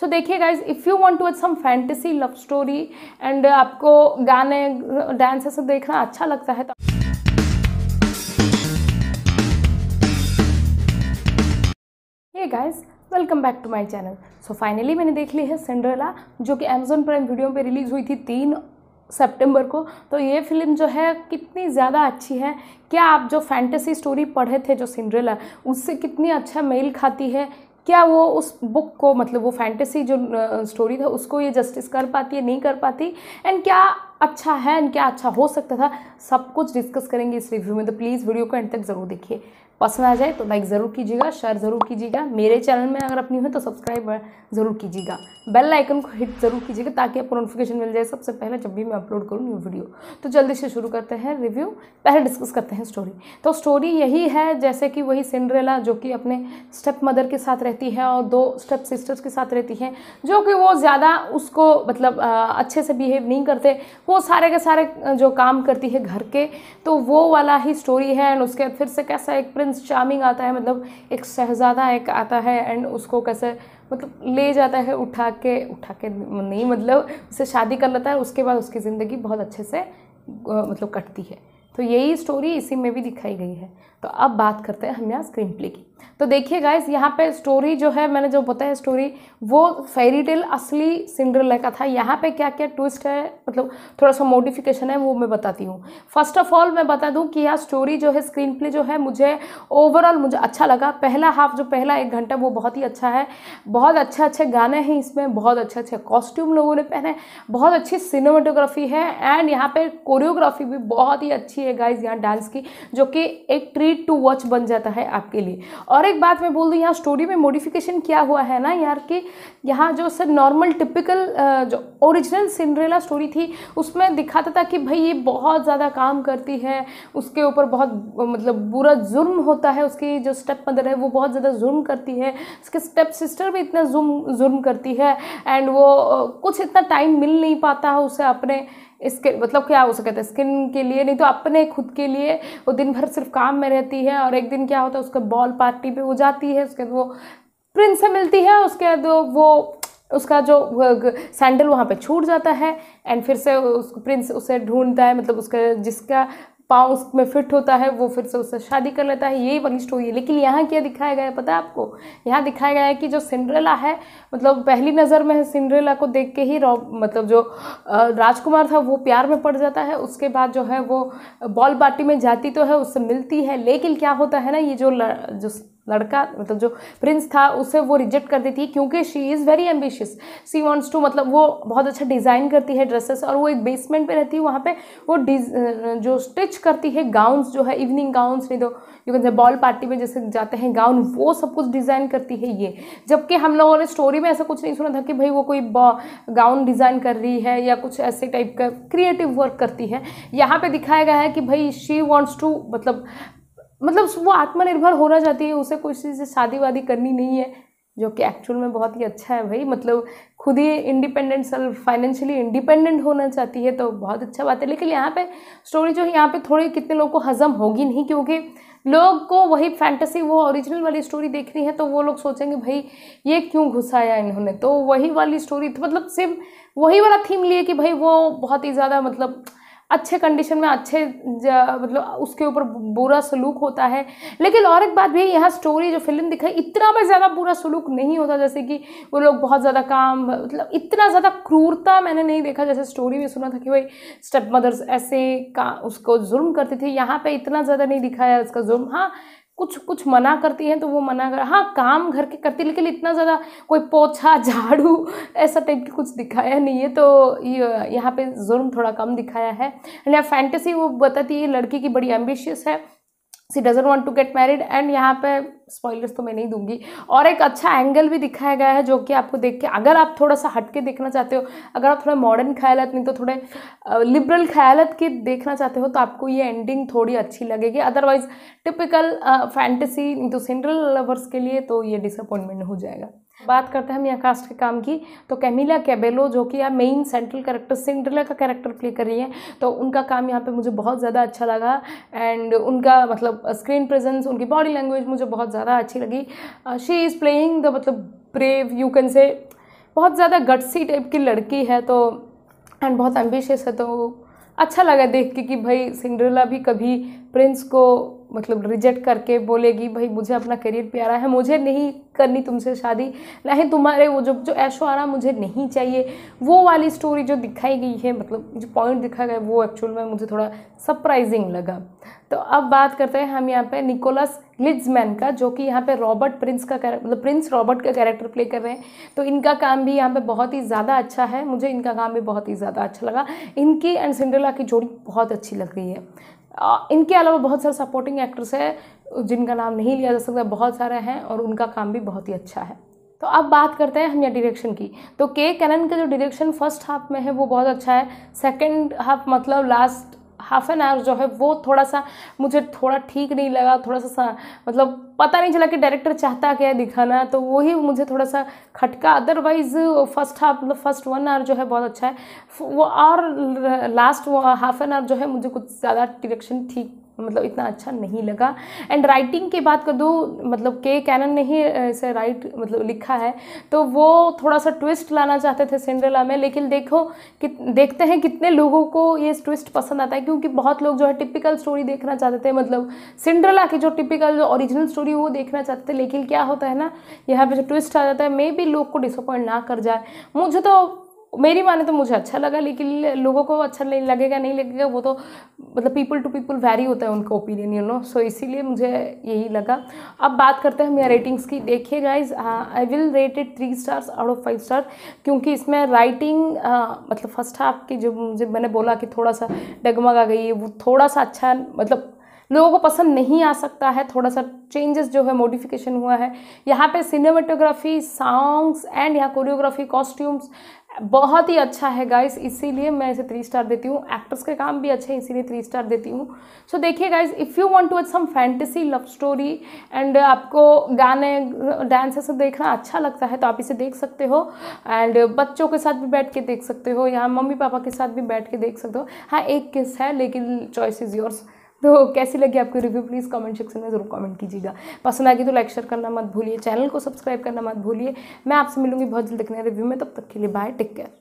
सो देखिए guys, if you want to watch some fantasy love story and आपको गाने dance सब देखना अच्छा लगता है तो ये guys welcome back to my channel. So finally मैंने देख ली है सिंड्रेला, जो कि Amazon प्राइम वीडियो पे रिलीज़ हुई थी 3 सितंबर को। तो ये फिल्म जो है कितनी ज़्यादा अच्छी है, क्या आप जो फैंटेसी स्टोरी पढ़े थे जो सिंड्रेला, उससे कितनी अच्छा मेल खाती है, क्या वो उस बुक को मतलब वो फैंटेसी जो स्टोरी था उसको ये जस्टिस कर पाती है नहीं कर पाती, एंड क्या अच्छा है एंड क्या अच्छा हो सकता था, सब कुछ डिस्कस करेंगे इस रिव्यू में। तो प्लीज़ वीडियो को एंड तक ज़रूर देखिए, पसंद आ जाए तो लाइक ज़रूर कीजिएगा, शेयर ज़रूर कीजिएगा, मेरे चैनल में अगर अपनी हो तो सब्सक्राइब ज़रूर कीजिएगा, बेल आइकन को हिट ज़रूर कीजिएगा ताकि आपको नोटिफिकेशन मिल जाए सबसे पहले जब भी मैं अपलोड करूँ न्यू वीडियो। तो जल्दी से शुरू करते हैं रिव्यू। पहले डिस्कस करते हैं स्टोरी। तो स्टोरी यही है जैसे कि वही सिंड्रेला जो कि अपने स्टेप मदर के साथ रहती है और 2 स्टेप सिस्टर्स के साथ रहती हैं, जो कि वो ज़्यादा उसको मतलब अच्छे से बिहेव नहीं करते, वो सारे के सारे जो काम करती है घर के, तो वो वाला ही स्टोरी है। एंड उसके फिर से कैसा एक प्रिंस चार्मिंग आता है, मतलब एक शहजादा एक आता है एंड उसको कैसे मतलब ले जाता है उठा के नहीं, मतलब उसे शादी कर लेता है। उसके बाद उसकी ज़िंदगी बहुत अच्छे से मतलब कटती है। तो यही स्टोरी इसी में भी दिखाई गई है। तो अब बात करते हैं हम यहाँ स्क्रीन प्ले की। तो देखिए गाइस, यहाँ पे स्टोरी जो है मैंने जो बताया स्टोरी, वो फेरी टेल असली सिंड्रेला का था। यहाँ पे क्या क्या ट्विस्ट है, मतलब थोड़ा सा मॉडिफिकेशन है, वो मैं बताती हूँ। फर्स्ट ऑफ ऑल मैं बता दूँ कि यह स्टोरी जो है स्क्रीन प्ले जो है मुझे ओवरऑल मुझे अच्छा लगा। पहला हाफ जो पहला 1 घंटा वो बहुत ही अच्छा है, बहुत अच्छे अच्छे गाने हैं इसमें, बहुत अच्छे अच्छे कॉस्ट्यूम लोगों ने पहने, बहुत अच्छी सिनेमाटोग्राफी है एंड यहाँ पर कोरियोग्राफी भी बहुत ही अच्छी है गाइज यहाँ डांस की, जो कि एक ट्रीट टू वॉच बन जाता है आपके लिए। और एक बात मैं बोल दूँ, यहाँ स्टोरी में मॉडिफिकेशन क्या हुआ है ना यार, कि यहाँ जो सर नॉर्मल टिपिकल जो ओरिजिनल सिंड्रेला स्टोरी थी उसमें दिखाता था कि भाई ये बहुत ज़्यादा काम करती है, उसके ऊपर बहुत मतलब बुरा जुर्म होता है, उसकी जो स्टेप मदर है वो बहुत ज़्यादा जुर्म करती है, उसके स्टेप सिस्टर भी इतना जुर्म करती है एंड वो कुछ इतना टाइम मिल नहीं पाता है उसे अपने इसके मतलब क्या हो सकता है स्किन के लिए, नहीं तो अपने खुद के लिए। वो दिन भर सिर्फ काम में रहती है और एक दिन क्या होता है उसका बॉल पार्टी पे हो जाती है, उसके बाद वो प्रिंस से मिलती है, उसके बाद वो उसका जो सैंडल वहाँ पे छूट जाता है एंड फिर से उस प्रिंस उसे ढूंढता है, मतलब उसका जिसका पाँव उसमें फिट होता है वो फिर से उससे शादी कर लेता है। यही वाली स्टोरी है। लेकिन यहाँ क्या दिखाया गया है पता है आपको, यहाँ दिखाया गया है कि जो सिंड्रेला है मतलब पहली नज़र में सिंड्रेला को देख के ही मतलब जो राजकुमार था वो प्यार में पड़ जाता है। उसके बाद जो है वो बॉल पार्टी में जाती तो है, उससे मिलती है, लेकिन क्या होता है ना ये जो लड़का मतलब जो प्रिंस था उसे वो रिजेक्ट कर देती है, क्योंकि she is very ambitious, she wants to मतलब वो बहुत अच्छा डिज़ाइन करती है ड्रेसेस और वो एक बेसमेंट पे रहती है, वहाँ पे वो जो स्टिच करती है गाउन्स जो है इवनिंग गाउन्स, नहीं तो इवन बॉल पार्टी में जैसे जाते हैं गाउन, वो सब कुछ डिज़ाइन करती है ये। जबकि हम लोगों ने स्टोरी में ऐसा कुछ नहीं सुना था कि भाई वो कोई गाउन डिज़ाइन कर रही है या कुछ ऐसे टाइप का क्रिएटिव वर्क करती है। यहाँ पर दिखाया गया है कि भाई शी वॉन्ट्स टू मतलब वो आत्मनिर्भर होना चाहती है, उसे किसी से शादी वादी करनी नहीं है, जो कि एक्चुअल में बहुत ही अच्छा है भाई, मतलब खुद ही इंडिपेंडेंट सेल्फ फाइनेंशियली इंडिपेंडेंट होना चाहती है, तो बहुत अच्छा बात है। लेकिन यहाँ पे स्टोरी जो है यहाँ पे थोड़ी कितने लोगों को हजम होगी नहीं, क्योंकि लोग को वही फैंटेसी वो ओरिजिनल वाली स्टोरी देखनी है, तो वो लोग सोचेंगे भाई ये क्यों घुसाया इन्होंने, तो वही वाली स्टोरी मतलब सेम वही वाला थीम लिए कि भाई वो बहुत ही ज़्यादा मतलब अच्छे कंडीशन में अच्छे मतलब उसके ऊपर बुरा सलूक होता है। लेकिन और एक बात भी, यहाँ स्टोरी जो फिल्म दिखाई इतना भी ज़्यादा बुरा सलूक नहीं होता, जैसे कि वो लोग बहुत ज़्यादा काम मतलब इतना ज़्यादा क्रूरता मैंने नहीं देखा, जैसे स्टोरी में सुना था कि भाई स्टेप मदर्स ऐसे का उसको जुर्म करती थी, यहाँ पे इतना ज़्यादा नहीं दिखाया उसका जुर्म। हाँ कुछ कुछ मना करती हैं तो वो मना कर, हाँ काम घर के करती, लेकिन इतना ज़्यादा कोई पोछा झाड़ू ऐसा टाइप की कुछ दिखाया नहीं है, तो यहाँ पे जुर्म थोड़ा कम दिखाया है। एंड फैंटेसी वो बताती है लड़की की बड़ी एम्बिशियस है, she doesn't want to get married and यहाँ पे स्पॉयलर्स तो मैं नहीं दूंगी। और एक अच्छा एंगल भी दिखाया गया है जो कि आपको देख के अगर आप थोड़ा सा हटके देखना चाहते हो, अगर आप थोड़ा मॉडर्न ख्यालात नहीं तो थोड़े लिबरल ख्यालात के देखना चाहते हो तो आपको ये एंडिंग थोड़ी अच्छी लगेगी, अदरवाइज टिपिकल फैंटेसी नहीं तो सिंड्रेला लवर्स के लिए तो ये डिसअपॉइंटमेंट हो जाएगा। बात करते हैं हम यहाँ कास्ट के काम की। तो कैमिला कैबेलो जो कि यहाँ मेन सेंट्रल कैरेक्टर सिंड्रेला का कैरेक्टर प्ले कर रही है, तो उनका काम यहाँ पे मुझे बहुत ज़्यादा अच्छा लगा एंड उनका मतलब स्क्रीन प्रेजेंस, उनकी बॉडी लैंग्वेज मुझे बहुत ज़्यादा अच्छी लगी। शी इज़ प्लेइंग द मतलब ब्रेव यू कैन से बहुत ज़्यादा गट्सी टाइप की लड़की है तो एंड बहुत एम्बिशियस है, तो अच्छा लगा देख के कि भाई सिंड्रेला भी कभी प्रिंस को मतलब रिजेक्ट करके बोलेगी भाई मुझे अपना करियर प्यारा है, मुझे नहीं करनी तुमसे शादी, ना ही तुम्हारे वो जो ऐशो आराम मुझे नहीं चाहिए। वो वाली स्टोरी जो दिखाई गई है, मतलब जो पॉइंट दिखाया गया वो एक्चुअल में मुझे थोड़ा सरप्राइजिंग लगा। तो अब बात करते हैं हम यहाँ पे निकोलस ग्लिट्ज़मैन का, जो कि यहाँ पे रॉबर्ट प्रिंस का मतलब प्रिंस रॉबर्ट का कैरेक्टर प्ले कर रहे हैं। तो इनका काम भी यहाँ पे बहुत ही ज़्यादा अच्छा है, मुझे इनका काम भी बहुत ही ज़्यादा अच्छा लगा। इनकी एंड सिंड्रेला की जोड़ी बहुत अच्छी लग रही है। इनके अलावा बहुत सारे सपोर्टिंग एक्टर्स हैं जिनका नाम नहीं लिया जा सकता, बहुत सारे हैं और उनका काम भी बहुत ही अच्छा है। तो अब बात करते हैं हम यहाँ डायरेक्शन की। तो के कैनन का जो डायरेक्शन फर्स्ट हाफ में है वो बहुत अच्छा है, सेकेंड हाफ मतलब लास्ट हाफ एन आवर जो है वो थोड़ा सा मुझे थोड़ा ठीक नहीं लगा, थोड़ा सा मतलब पता नहीं चला कि डायरेक्टर चाहता क्या दिखाना, तो वही मुझे थोड़ा सा खटका। अदरवाइज फर्स्ट हाफ मतलब फर्स्ट वन आवर जो है बहुत अच्छा है वो, और लास्ट हाफ एन आवर जो है मुझे कुछ ज़्यादा डायरेक्शन ठीक मतलब इतना अच्छा नहीं लगा। एंड राइटिंग की बात कर दूँ, मतलब के कैनन ने ही इसे राइट मतलब लिखा है, तो वो थोड़ा सा ट्विस्ट लाना चाहते थे सिंड्रेला में, लेकिन देखो कि देखते हैं कितने लोगों को ये ट्विस्ट पसंद आता है, क्योंकि बहुत लोग जो है टिपिकल स्टोरी देखना चाहते थे, मतलब सिंड्रेला की जो टिपिकल ओरिजिनल स्टोरी वो देखना चाहते थे। लेकिन क्या होता है ना, यहाँ पर जो ट्विस्ट आ जाता है मे बी लोग को डिसअपॉइंट ना कर जाए। मुझे तो मेरी माने तो मुझे अच्छा लगा, लेकिन लोगों को अच्छा नहीं लगेगा नहीं लगेगा वो तो मतलब पीपल टू पीपल वैरी होता है उनका ओपिनियन, यू नो, सो इसीलिए मुझे यही लगा। अब बात करते हैं हम यहाँ रेटिंग्स की। देखिए guys, I will rate it 3 stars out of 5 stars, क्योंकि इसमें राइटिंग मतलब फर्स्ट हाफ की जो मुझे मैंने बोला कि थोड़ा सा डगमगा गई है वो थोड़ा सा अच्छा मतलब लोगों को पसंद नहीं आ सकता है, थोड़ा सा चेंजेस जो है मॉडिफिकेशन हुआ है। यहाँ पे सिनेमेटोग्राफी, सॉन्ग्स एंड यहाँ कोरियोग्राफी, कॉस्ट्यूम्स बहुत ही अच्छा है गाइस, इसीलिए मैं इसे 3 स्टार देती हूँ। एक्टर्स के काम भी अच्छे हैं, इसीलिए 3 स्टार देती हूँ। सो देखिए guys, if you want to watch some fantasy love story and आपको गाने डांसेस देखना अच्छा लगता है तो आप इसे देख सकते हो, एंड बच्चों के साथ भी बैठ के देख सकते हो या मम्मी पापा के साथ भी बैठ के देख सकते हो। हाँ, एक किस है, लेकिन चॉइस इज़ योर्स। तो कैसी लगी आपकी रिव्यू, प्लीज़ कमेंट सेक्शन में ज़रूर कमेंट कीजिएगा। पसंद आएगी तो लाइक शेयर करना मत भूलिए, चैनल को सब्सक्राइब करना मत भूलिए। मैं आपसे मिलूंगी बहुत जल्द एक नए रिव्यू में, तब तक के लिए बाय, टेक केयर।